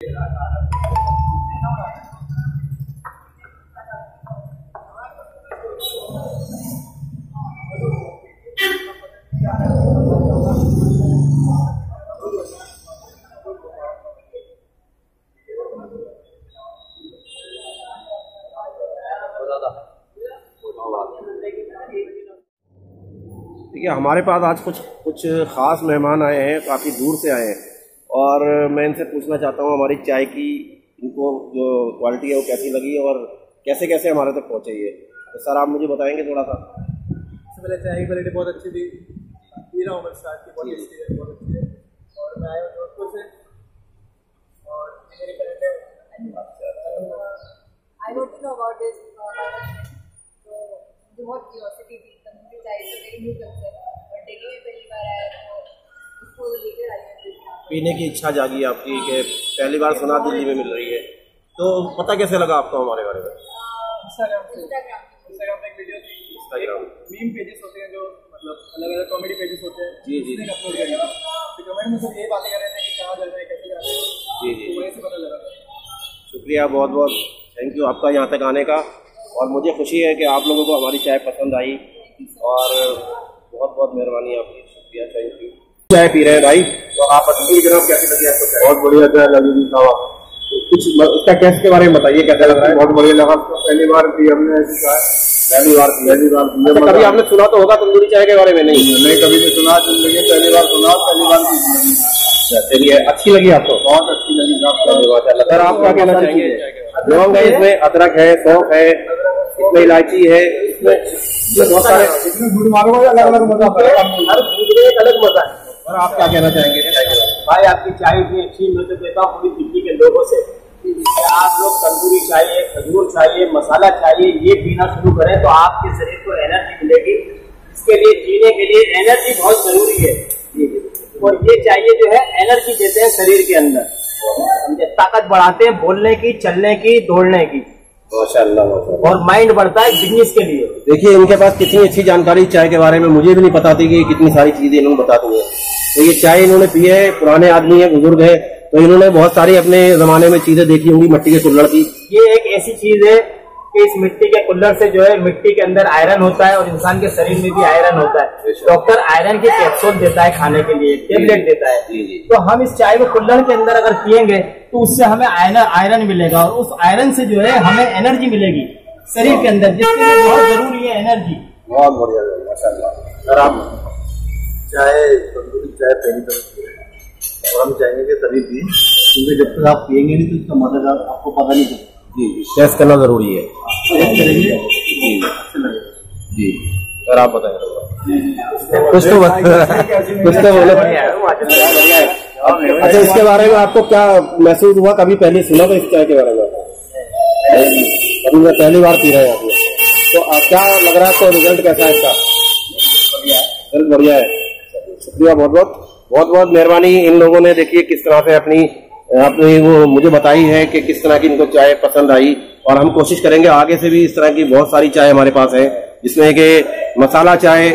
ठीक है, हमारे पास आज कुछ ख़ास मेहमान आए हैं, काफ़ी दूर से आए हैं, और मैं इनसे पूछना चाहता हूँ हमारी चाय की इनको जो क्वालिटी है वो कैसी लगी और कैसे कैसे हमारे तक पहुँचे ये। तो सर आप मुझे बताएंगे थोड़ा सा। सबसे पहले चाय की क्वालिटी बहुत अच्छी थी, पी रहा हूँ मेरे साथ की बहुत अच्छी है, बहुत अच्छी है। और मैं आया हूँ जोधपुर से और I don't know about this, तो बहुत क्यूरियोसिटी थी। तंदूरी चाय तो मेरी न्यू कल्चर है और दिल्ली में पहली बार आया तो उसको लेकर आई, पीने की इच्छा जागी आपकी कि पहली बार सुना दिल्ली में मिल रही है। तो पता कैसे लगा आपको हमारे बारे में? इंस्टाग्राम पे एक वीडियो थी, इंस्टाग्राम मीम पेजेस होते हैं जो मतलब अलग अलग कॉमेडी पेजेस होते हैं, जी जी, अपलोड कर रहा था तो कमेंट में सब ये बातें कर रहे थे कि कहाँ चल रहा है, कैसे जा रहा है, जी जी, वहीं से पता लगा। शुक्रिया, बहुत बहुत थैंक यू आपका यहाँ तक आने का, और मुझे खुशी है कि आप लोगों को हमारी चाय पसंद आई, और बहुत बहुत मेहरबानी आपकी, शुक्रिया, थैंक यू। चाय पी रहे हैं भाई, तो आप अपनी जनाब कैसी लगी आपको? बहुत बढ़िया चाय लगी जी साहब, कुछ इसका टेस्ट के बारे में बताइए, कैसा लग रहा है? बहुत बढ़िया लगा, पहली बार पी हमने ऐसी चाय, पहली बार। कभी आपने सुना तो होगा तंदूरी चाय के बारे में? नहीं, कभी नहीं सुना, जिंदगी पहली बार सुना, पहली बार। चलिए, अच्छी लगी आपको? बहुत अच्छी लगी साहब। सर आप क्या कहना चाहेंगे? लौंग है इसमें, अदरक है, सौंफ है, इसमें इलायची है, इसमें बहुत सारे, इसमें दूध मारो अलग अलग मजा आता है, हर दूध में एक अलग मजा है। और आप क्या कहना चाहेंगे? भाई आपकी चाय इतनी अच्छी, मैं तो कहता हूँ पूरी दिल्ली के लोगों से आप लोग तंदूरी चाहिए, खजूर चाहिए, मसाला चाहिए, ये पीना शुरू करें तो आपके शरीर को एनर्जी मिलेगी। इसके लिए जीने के लिए एनर्जी बहुत जरूरी है, और ये चाहिए जो है एनर्जी देते हैं शरीर के अंदर, ताकत बढ़ाते हैं बोलने की, चलने की, दौड़ने की, माशाल्लाह, और माइंड बढ़ता है बिजनेस के लिए। देखिए इनके पास कितनी अच्छी जानकारी चाय के बारे में, मुझे भी नहीं पता थी कि कितनी सारी चीजें इन्होंने बता दी है। तो ये चाय इन्होंने पी है, पुराने आदमी है, बुजुर्ग है, तो इन्होंने बहुत सारी अपने जमाने में चीजें देखी होंगी, मिट्टी के कुल्हड़ की। ये एक ऐसी चीज है कि इस मिट्टी के कुल्हड़ से जो है मिट्टी के अंदर आयरन होता है और इंसान के शरीर में भी आयरन होता है। डॉक्टर आयरन की कैप्सूल देता है खाने के लिए, टेबलेट देता है, तो हम इस चाय को कुल्हड़ के अंदर अगर पियेंगे तो उससे हमें आयरन मिलेगा, और उस आयरन से जो है हमें एनर्जी मिलेगी शरीर के अंदर, जिसके लिए बहुत जरूरी है एनर्जी। बहुत बढ़िया माशाल्लाह, चाय तंदूरी चाय पहली तरफ, और हम चाहेंगे कि तभी पिए, क्योंकि जब तक आप पियेंगे नहीं तो इसका मदद आपको पता नहीं चलेगा। जी जी, टेस्ट करना जरूरी है, जी। अगर आप बताएंगे कुछ तो बोलो। अच्छा, इसके बारे में आपको क्या महसूस हुआ? कभी पहले सुना था इस चाय के बारे में? कभी मैं पहली बार पी रहे हैं आपने, तो क्या लग रहा है आपको? रिजल्ट कैसा है इसका? रिजल्ट बढ़िया है, शुक्रिया, बहुत बहुत बहुत बहुत मेहरबानी। इन लोगों ने देखिए किस तरह से अपनी वो मुझे बताई है कि किस तरह की इनको चाय पसंद आई, और हम कोशिश करेंगे आगे से भी इस तरह की बहुत सारी चाय हमारे पास है, जिसमें कि मसाला चाय,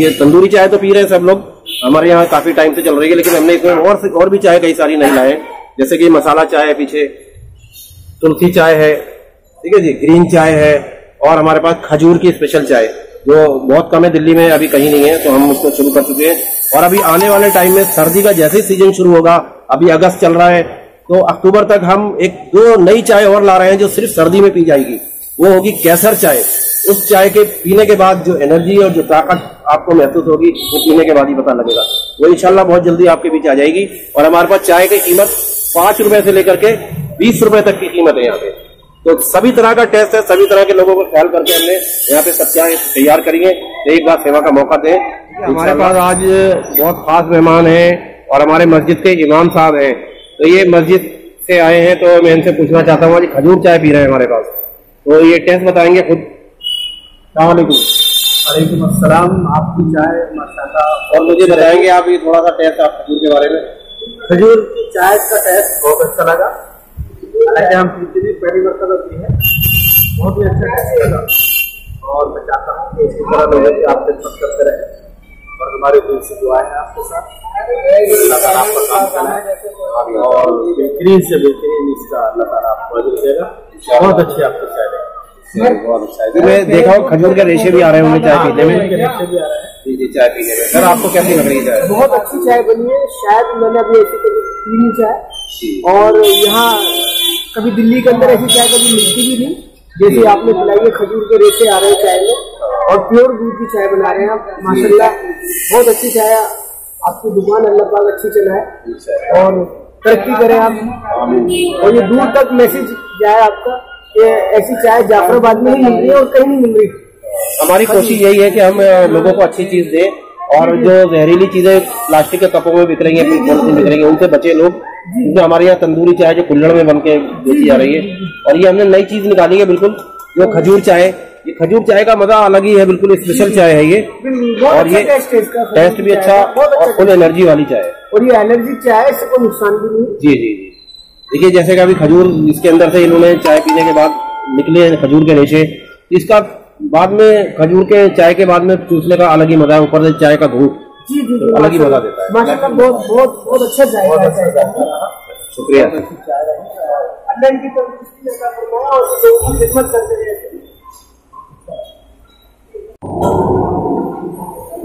ये तंदूरी चाय तो पी रहे हैं सब लोग, हमारे यहाँ काफी टाइम से चल रही है, लेकिन हमने इसमें और भी चाय कई सारी नहीं लाए, जैसे कि मसाला चाय है, पीछे तुलसी चाय है, ठीक है जी, ग्रीन चाय है, और हमारे पास खजूर की स्पेशल चाय जो बहुत कम है दिल्ली में, अभी कहीं नहीं है, तो हम उसको शुरू कर चुके हैं। और अभी आने वाले टाइम में सर्दी का जैसे ही सीजन शुरू होगा, अभी अगस्त चल रहा है, तो अक्टूबर तक हम 1-2 नई चाय और ला रहे हैं जो सिर्फ सर्दी में पी जाएगी, वो होगी केसर चाय। उस चाय के पीने के बाद जो एनर्जी और जो ताकत आपको महसूस होगी वो पीने के बाद ही पता लगेगा, वो इंशाल्लाह बहुत जल्दी आपके बीच आ जाएगी। और हमारे पास चाय की कीमत 5 रुपए से लेकर के 20 रुपए तक की कीमत है यहाँ पे, तो सभी तरह का टेस्ट है, सभी तरह के लोगों को ख्याल करके हमने यहाँ पे सब चाय तैयार करी है। एक बार सेवा का मौका दें। हमारे पास आज बहुत खास मेहमान हैं और हमारे मस्जिद के इमाम साहब हैं, तो ये मस्जिद से आए हैं, तो मैं इनसे पूछना चाहता हूँ, आज खजूर चाय पी रहे हैं हमारे पास, तो ये टेस्ट बताएंगे खुद। वालेकुम अस्सलाम, आपकी चाय माशाल्लाह, और मुझे बताएंगे आप ये थोड़ा सा टेस्ट आप खजूर के बारे में। खजूर की चाय का टेस्ट बहुत अच्छा लगा, हालांकि हम पीते भी पहली बार तक पी है, बहुत ही अच्छा टेस्ट लगा, और मैं चाहता हूँ कि इसी तरह लोग आपसे संपर्क करें, और हमारे दिल से दुआएं हैं आपके साथ, लगातार आपका काम करना है और बेहतरीन से बेहतरीन इसका लगातार आप वजह देगा। बहुत अच्छी आपकी चाय है, देखा हो खजूर के रेशे भी आ रहे होंगे चाय पीने में। चाय पीने में सर आपको कैसी लग रही है? बहुत अच्छी चाय बनी है, शायद मैंने अभी ऐसी कभी पी नहीं चाय, और यहाँ कभी दिल्ली के अंदर ऐसी चाय कभी मिलती भी नहीं जैसे आपने पिलाई है। खजूर के रेशे आ रहे हैं चाय में और प्योर दूध की चाय बना रहे हैं आप माशाल्लाह। बहुत अच्छी चाय आपकी दुकान, अल्लाह पाक अच्छी चलाए और तरक्की करें आप, और ये दूर तक मैसेज जाए आपका। ऐसी चाय जाफराबाद में ही मिल रही है और कहीं नहीं मिल रही। हमारी कोशिश यही है कि हम लोगों को अच्छी चीज दें, और जो जहरीली चीजें प्लास्टिक के कपों में बिकरेंगे बिकरेंगे उनसे बचे लोग। जो हमारे यहाँ तंदूरी चाय जो कुल्हड़ में बनके बेची जा रही है, और ये हमने नई चीज निकाली है बिल्कुल, जो खजूर चाय। ये खजूर चाय का मजा अलग ही है, बिल्कुल स्पेशल चाय है ये, और ये टेस्ट भी अच्छा और फुल एनर्जी वाली चाय है। और ये एनर्जी चाय है, इससे कोई नुकसान भी नहीं। जी जी जी, देखिए जैसे कि अभी खजूर इसके अंदर से इन्होंने चाय पीने के बाद निकले खजूर के रेशे, इसका बाद में खजूर के चाय के बाद में चूसने का अलग ही मजा है। ऊपर से चाय का घूट तो अलग ही मजा देता है। माशाल्लाह बहुत बहुत बहुत अच्छा चाय है, शुक्रिया।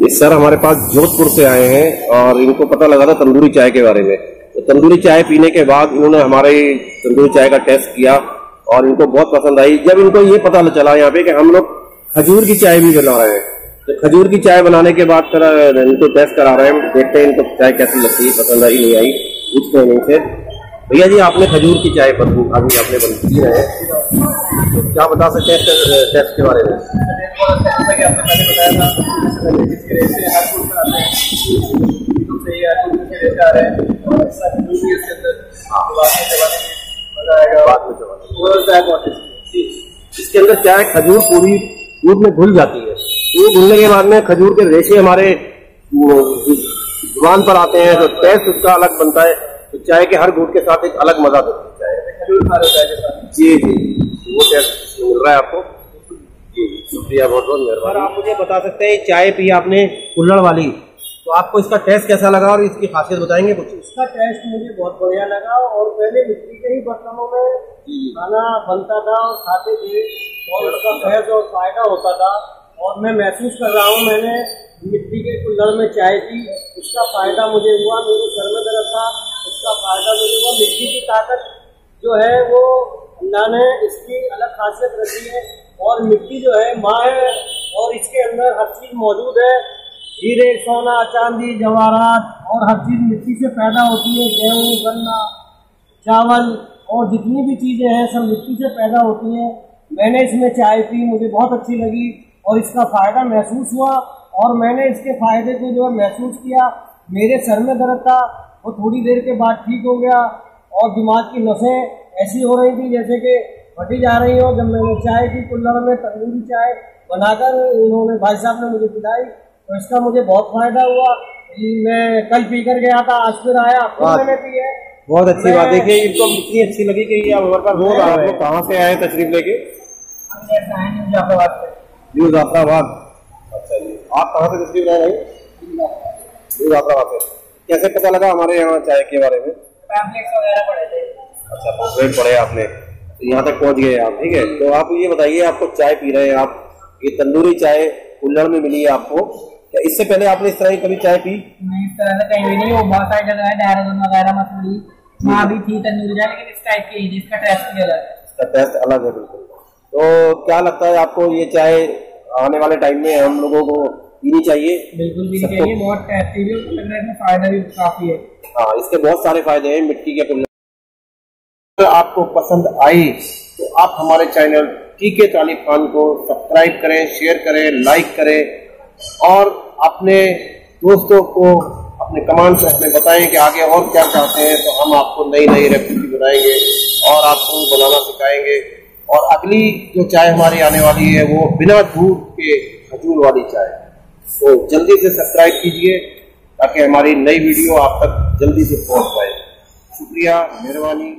ये सर हमारे पास जोधपुर से आए हैं और इनको पता लगा था तंदूरी चाय के बारे में। तंदूरी चाय पीने के बाद इन्होंने हमारे तंदूरी चाय का टेस्ट किया और इनको बहुत पसंद आई। जब इनको ये पता चला यहाँ पे कि हम लोग खजूर की चाय भी बना रहे हैं, तो खजूर की चाय बनाने के बाद फिर इनको टेस्ट करा रहे हैं, देखते हैं इनको चाय कैसी लगती है, पसंद आई नहीं आई पूछते हैं इनसे। भैया जी आपने खजूर की चाय बदबू अभी आपने बन रहे हैं, क्या बता सकते हैं टेस्ट के बारे में? आ रहे हैं इसके अंदर क्या है, खजूर पूरी दूध में घुल जाती है। दूध घुलने के बाद में खजूर के रेशे हमारे जुबान पर आते हैं, तो टेस्ट उसका अलग बनता है। तो चाय के हर घूट के साथ एक अलग मजा देता है चाय। जी जी वो टेस्ट मिल रहा है आपको। जी शुक्रिया, बहुत बहुत मेहरबानी। आप मुझे बता सकते हैं चाय पी आपने कुल्हड़ वाली, तो आपको इसका टेस्ट कैसा लगा और इसकी खासियत बताएंगे कुछ? इसका टेस्ट मुझे बहुत बढ़िया लगा, और पहले मिट्टी के ही बर्तनों में खाना बनता था और खाते थे, और उसका फैज और फायदा होता था। और मैं महसूस कर रहा हूँ, मैंने मिट्टी के कुल्हड़ में चाय पी, उसका फायदा मुझे हुआ। मेरे सर में दर्द था, उसका फायदा मुझे हुआ। मिट्टी की ताकत जो है वो अल्लाह ने इसकी अलग खासियत रखी है, और मिट्टी जो है माँ है, और इसके अंदर हर चीज़ मौजूद है। हीरे, सोना, चांदी, जवाहरात और हर चीज़ मिट्टी से पैदा होती है। गेहूँ, गन्ना, चावल और जितनी भी चीज़ें हैं सब मिट्टी से पैदा होती हैं। मैंने इसमें चाय पी, मुझे बहुत अच्छी लगी और इसका फ़ायदा महसूस हुआ, और मैंने इसके फ़ायदे को जो है महसूस किया। मेरे सर में दर्द था, वो थोड़ी देर के बाद ठीक हो गया, और दिमाग की नसें ऐसी हो रही थी जैसे कि फटी जा रही हो। जब मैंने चाय पी कुल्हड़ में तंदूरी चाय बनाकर उन्होंने भाई साहब ने मुझे पिलाई, तो इसका मुझे बहुत फायदा हुआ। मैं कल पी कर गया था, आज फिर आया, मैंने पी है। बहुत अच्छी बात, देखिए इनको इतनी अच्छी लगी कि आप हमारे पास रोज आ रहे हैं। कहाँ से आए तशरीफ लेके? हम कैसे आए, न्यू जाफराबाद से। न्यू जाफराबाद, अच्छा जी। आप कहाँ से तशरीफ लाए भाई? न्यू जाफराबाद से। कैसे पता लगा हमारे यहाँ चाय के बारे में? पैम्फलेट्स वगैरह पढ़े थे। अच्छा, पैम्फलेट पढ़े आपने, यहाँ तक पहुँच गए आप, ठीक है। तो आप ये बताइए, आपको चाय पी रहे हैं आप, ये तंदूरी चाय कुल्हड़ में मिली है आपको, इससे पहले आपने इस तरह की कभी चाय पी? नहीं, इस तरह से कहीं भी नहीं। वो बहुत सारी जगह है, देहरादून वगैरह, मसूरी वहाँ भी थी तंदूरी चाय, लेकिन इस टाइप की ही, इसका टेस्ट भी अलग है। इसका टेस्ट अलग है बिल्कुल। तो क्या लगता है आपको, ये चाय आने वाले टाइम में हम लोगों को पीनी चाहिए? बिल्कुल पीनी चाहिए, बहुत टेस्टी भी है, इसमें फायदा भी काफी है। हाँ, इसके बहुत सारे फायदे हैं मिट्टी के। अगर आपको पसंद आई तो आप हमारे चैनल टीके तालिब खान को सब्सक्राइब करें, शेयर करें, लाइक करें, और अपने दोस्तों को अपने कमेंट सेक्शन में बताएं कि आगे और क्या चाहते हैं। तो हम आपको नई नई रेसिपी बनाएंगे और आपको बनाना सिखाएंगे। और अगली जो चाय हमारी आने वाली है वो बिना दूध के खजूर वाली चाय, तो जल्दी से सब्सक्राइब कीजिए ताकि हमारी नई वीडियो आप तक जल्दी से पहुंच पाए। शुक्रिया, मेहरबानी।